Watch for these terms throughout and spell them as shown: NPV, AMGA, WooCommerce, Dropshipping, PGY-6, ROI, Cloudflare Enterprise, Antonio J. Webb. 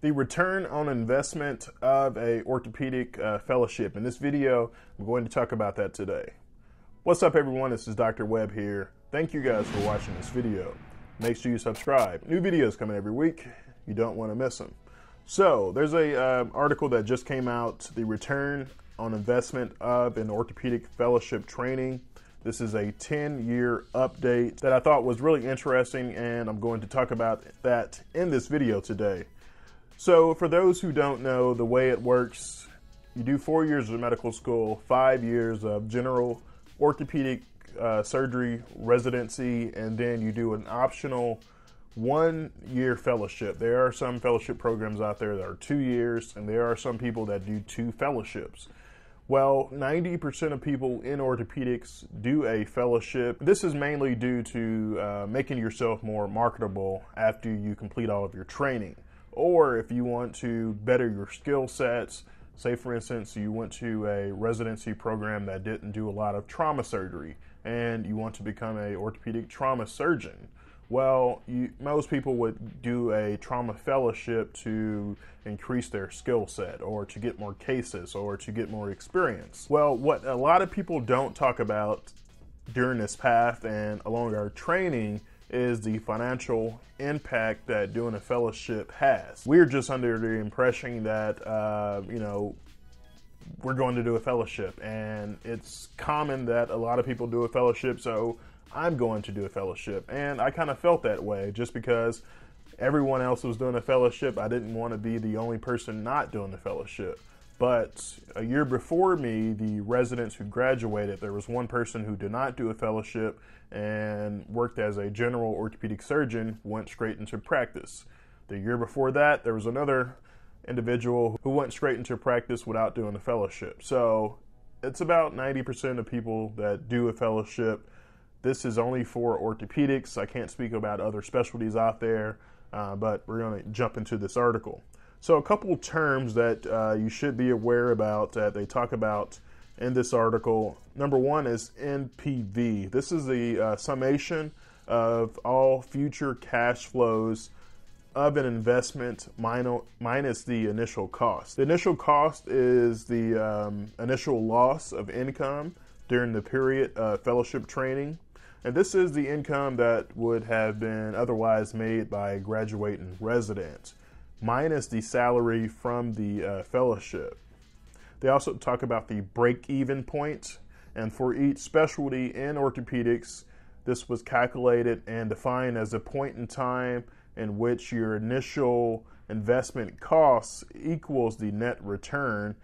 the return on investment of a orthopedic fellowship. In this video, I'm going to talk about that today. What's up everyone, this is Dr. Webb here. Thank you guys for watching this video. Make sure you subscribe. New videos coming every week. You don't want to miss them. So there's a article that just came out, the return on investment of an orthopedic fellowship training. This is a 10-year update that I thought was really interesting, and I'm going to talk about that in this video today. So for those who don't know, the way it works, you do 4 years of medical school, 5 years of general orthopedic surgery residency, and then you do an optional 1 year fellowship. There are some fellowship programs out there that are 2 years, and there are some people that do 2 fellowships. Well, 90% of people in orthopedics do a fellowship. This is mainly due to making yourself more marketable after you complete all of your training. Or if you want to better your skill sets, say for instance, you went to a residency program that didn't do a lot of trauma surgery and you want to become an orthopedic trauma surgeon. Well, most people would do a trauma fellowship to increase their skill set or to get more cases or to get more experience. Well, what a lot of people don't talk about during this path and along our training is the financial impact that doing a fellowship has. We're just under the impression that, you know, we're going to do a fellowship, and it's common that a lot of people do a fellowship, so I'm going to do a fellowship. And I kind of felt that way just because everyone else was doing a fellowship. I didn't want to be the only person not doing the fellowship. But a year before me, the residents who graduated, there was one person who did not do a fellowship and worked as a general orthopedic surgeon, went straight into practice. The year before that, there was another individual who went straight into practice without doing a fellowship. So it's about 90% of people that do a fellowship. This is only for orthopedics. I can't speak about other specialties out there, but we're going to jump into this article. So a couple terms that you should be aware about that they talk about in this article. Number one is NPV. This is the summation of all future cash flows of an investment minus the initial cost. The initial cost is the initial loss of income during the period of fellowship training. And this is the income that would have been otherwise made by a graduating resident, minus the salary from the fellowship. They also talk about the break-even point, and for each specialty in orthopedics, this was calculated and defined as a point in time in which your initial investment costs equals the net return.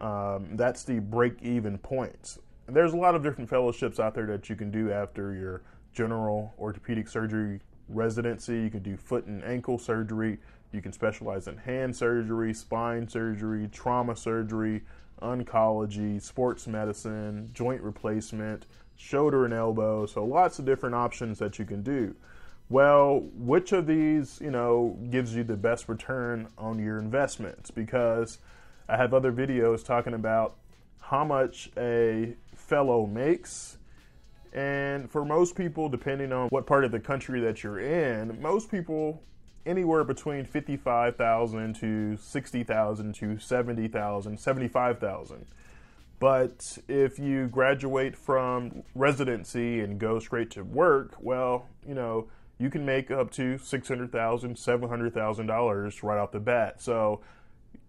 That's the break-even point. And there's a lot of different fellowships out there that you can do after your general orthopedic surgery residency. You can do foot and ankle surgery. You can specialize in hand surgery, spine surgery, trauma surgery, oncology, sports medicine, joint replacement, shoulder and elbow. So lots of different options that you can do. Well, which of these, you know, gives you the best return on your investments? Because I have other videos talking about how much a fellow makes. And for most people, depending on what part of the country that you're in, most people anywhere between $55,000 to $60,000 to $70,000, $75,000. But if you graduate from residency and go straight to work, well, you know, you can make up to $600,000, $700,000 right off the bat. So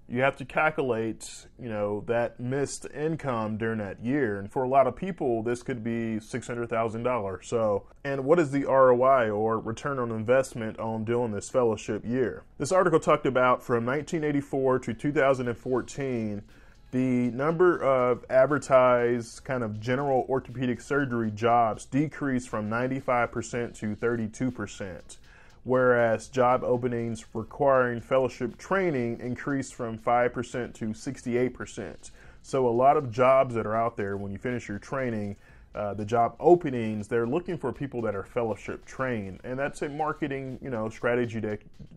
you have to calculate, you know, that missed income during that year. And for a lot of people, this could be $600,000. So, and what is the ROI or return on investment on doing this fellowship year? This article talked about from 1984 to 2014, the number of advertised kind of general orthopedic surgery jobs decreased from 95% to 32%. Whereas job openings requiring fellowship training increased from 5% to 68%. So a lot of jobs that are out there when you finish your training, the job openings, they're looking for people that are fellowship trained. And that's a marketing, you know, strategy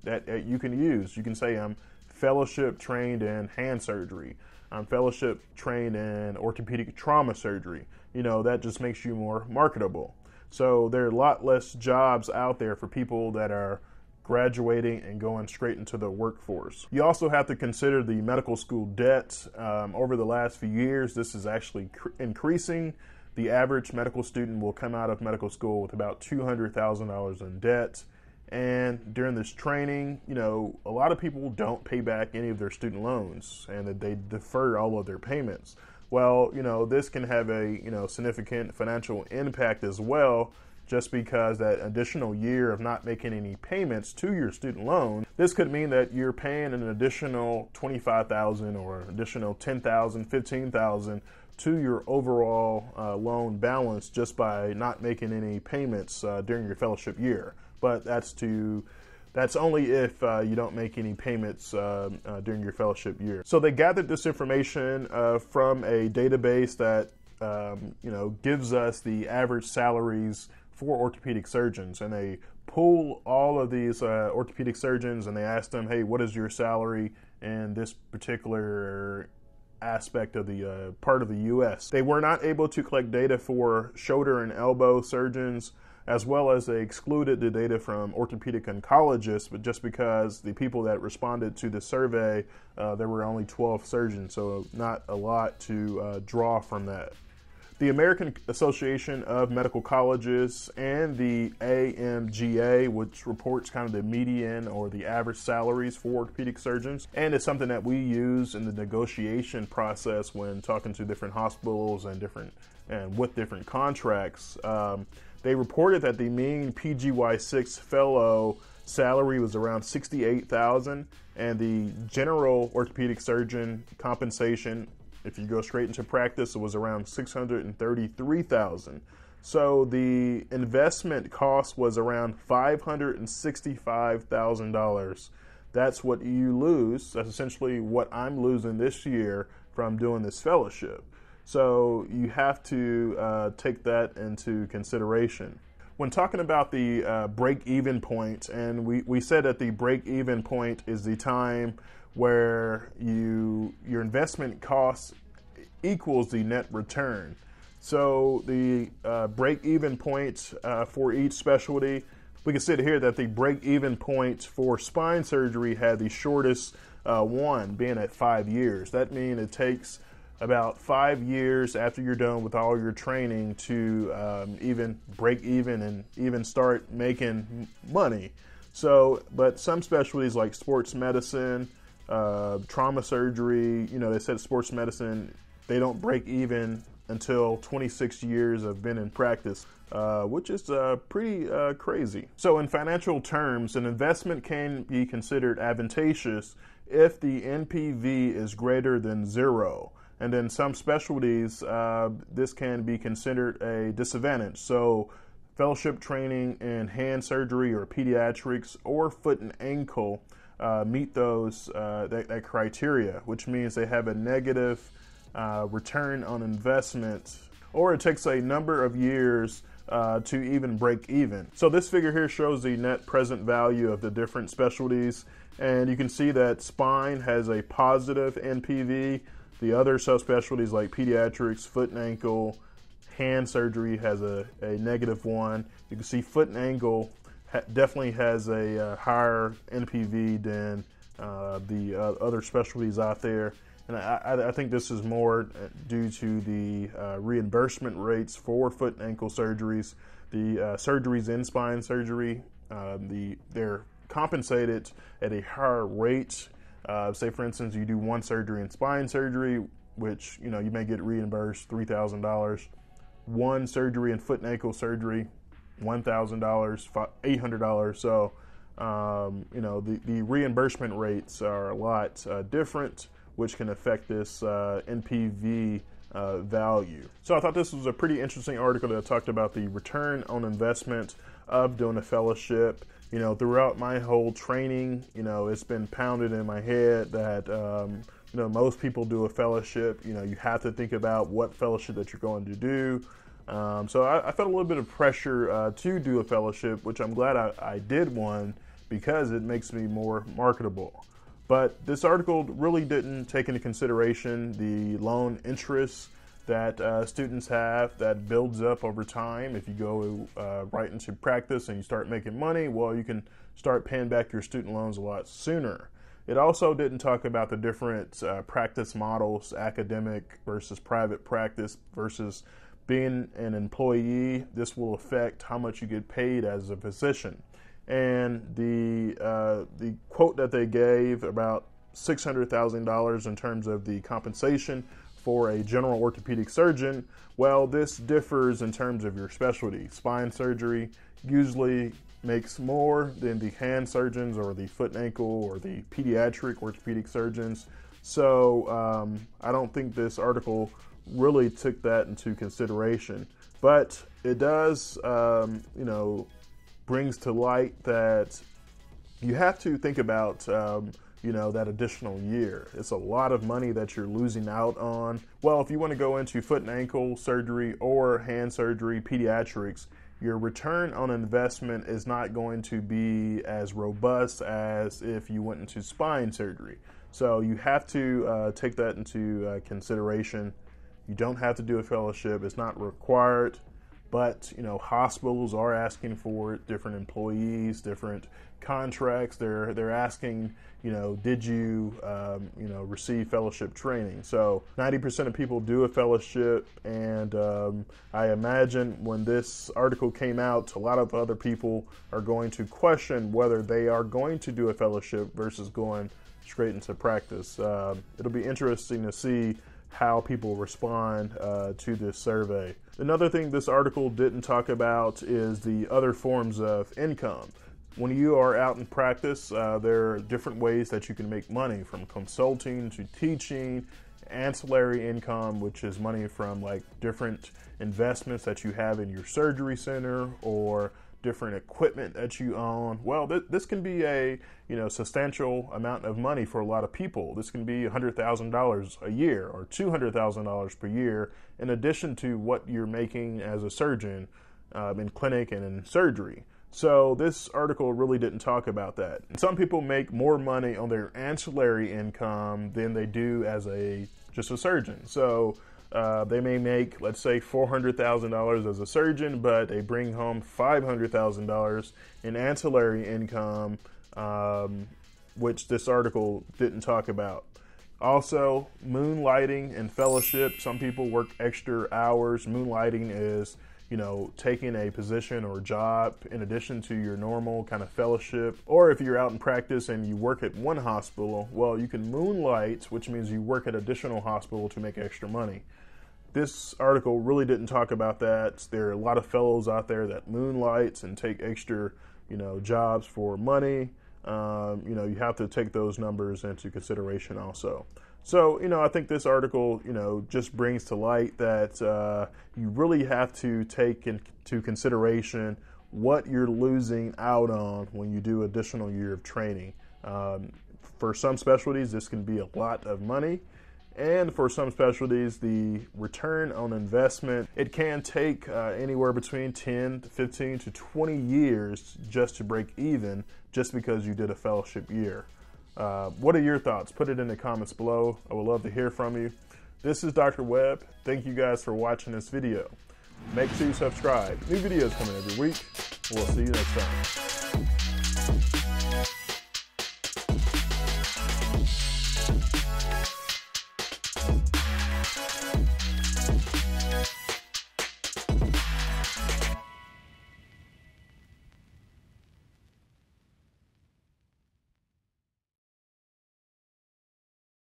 that you can use. You can say, I'm fellowship trained in hand surgery. I'm fellowship trained in orthopedic trauma surgery. You know, that just makes you more marketable. So there are a lot less jobs out there for people that are graduating and going straight into the workforce. You also have to consider the medical school debts. Over the last few years, this is actually increasing. The average medical student will come out of medical school with about $200,000 in debt. And during this training, you know, a lot of people don't pay back any of their student loans and that they defer all of their payments. Well, you know, this can have a, you know, significant financial impact as well, just because that additional year of not making any payments to your student loan, this could mean that you're paying an additional $25,000 or an additional $10,000, $15,000 to your overall loan balance just by not making any payments during your fellowship year. But that's only if you don't make any payments during your fellowship year. So they gathered this information from a database that you know, gives us the average salaries for orthopedic surgeons, and they pull all of these orthopedic surgeons and they ask them, hey, what is your salary in this particular aspect of the part of the U.S. They were not able to collect data for shoulder and elbow surgeons, as well as they excluded the data from orthopedic oncologists, but just because the people that responded to the survey, there were only 12 surgeons, so not a lot to draw from that. The American Association of Medical Colleges and the AMGA, which reports kind of the median or the average salaries for orthopedic surgeons, and it's something that we use in the negotiation process when talking to different hospitals and with different contracts. They reported that the mean PGY-6 fellow salary was around $68,000, and the general orthopedic surgeon compensation, if you go straight into practice, it was around $633,000. So the investment cost was around $565,000. That's what you lose. That's essentially what I'm losing this year from doing this fellowship. So you have to take that into consideration. When talking about the break-even point, and we said that the break-even point is the time where your investment cost equals the net return. So the break-even point for each specialty, we can see here that the break-even point for spine surgery had the shortest one, being at 5 years. That means it takes about 5 years after you're done with all your training to even break even and even start making money. So, but some specialties like sports medicine, trauma surgery, you know, they said sports medicine, they don't break even until 26 years of being in practice, which is pretty crazy. So in financial terms, an investment can be considered advantageous if the NPV is greater than zero. And then some specialties, this can be considered a disadvantage. So fellowship training in hand surgery or pediatrics or foot and ankle meet those that criteria, which means they have a negative return on investment, or it takes a number of years to even break even. So this figure here shows the net present value of the different specialties. And you can see that spine has a positive NPV. The other subspecialties like pediatrics, foot and ankle, hand surgery has a negative one. You can see foot and ankle definitely has a higher NPV than the other specialties out there. And I think this is more due to the reimbursement rates for foot and ankle surgeries. The surgeries in spine surgery, they're compensated at a higher rate. Say, for instance, you do one surgery in spine surgery, which, you know, you may get reimbursed $3,000. One surgery in foot and ankle surgery, $1,000, $800. So, you know, the reimbursement rates are a lot different, which can affect this NPV value. So I thought this was a pretty interesting article that talked about the return on investment of doing a fellowship. You know, throughout my whole training, you know, it's been pounded in my head that, you know, most people do a fellowship. You know, you have to think about what fellowship that you're going to do. So I felt a little bit of pressure to do a fellowship, which I'm glad I did one because it makes me more marketable. But this article really didn't take into consideration the loan interest, that students have that builds up over time. If you go right into practice and you start making money, well, you can start paying back your student loans a lot sooner. It also didn't talk about the different practice models, academic versus private practice versus being an employee. This will affect how much you get paid as a physician. And the quote that they gave about $600,000 in terms of the compensation for a general orthopedic surgeon, well, this differs in terms of your specialty. Spine surgery usually makes more than the hand surgeons or the foot and ankle or the pediatric orthopedic surgeons. So I don't think this article really took that into consideration, but it does, you know, brings to light that you have to think about, you know, that additional year. It's a lot of money that you're losing out on. Well, if you want to go into foot and ankle surgery or hand surgery, pediatrics, your return on investment is not going to be as robust as if you went into spine surgery. So you have to take that into consideration. You don't have to do a fellowship. It's not required, but you know, hospitals are asking for it, different employees, different contracts. They're asking, you know, did you, you know, receive fellowship training? So 90% of people do a fellowship, and I imagine when this article came out, a lot of other people are going to question whether they are going to do a fellowship versus going straight into practice. It'll be interesting to see how people respond to this survey. Another thing this article didn't talk about is the other forms of income. When you are out in practice, there are different ways that you can make money, from consulting to teaching, ancillary income, which is money from like different investments that you have in your surgery center or different equipment that you own. Well, this can be a, you know, substantial amount of money for a lot of people. This can be $100,000 a year or $200,000 per year, in addition to what you're making as a surgeon in clinic and in surgery. So this article really didn't talk about that. And some people make more money on their ancillary income than they do as just a surgeon. So they may make, let's say, $400,000 as a surgeon, but they bring home $500,000 in ancillary income, which this article didn't talk about. Also, moonlighting and fellowship. Some people work extra hours. Moonlighting is, you know, taking a position or job in addition to your normal kind of fellowship. Or if you're out in practice and you work at one hospital, well, you can moonlight, which means you work at additional hospital to make extra money. This article really didn't talk about that. There are a lot of fellows out there that moonlights and take extra, you know, jobs for money. You know, you have to take those numbers into consideration also. So, you know, I think this article, you know, just brings to light that you really have to take into consideration what you're losing out on when you do additional year of training. For some specialties, this can be a lot of money. And for some specialties, the return on investment, it can take anywhere between 10 to 15 to 20 years just to break even, just because you did a fellowship year. What are your thoughts? Put it in the comments below. I would love to hear from you. This is Dr. Webb. Thank you guys for watching this video. Make sure you subscribe. New videos coming every week. We'll see you next time.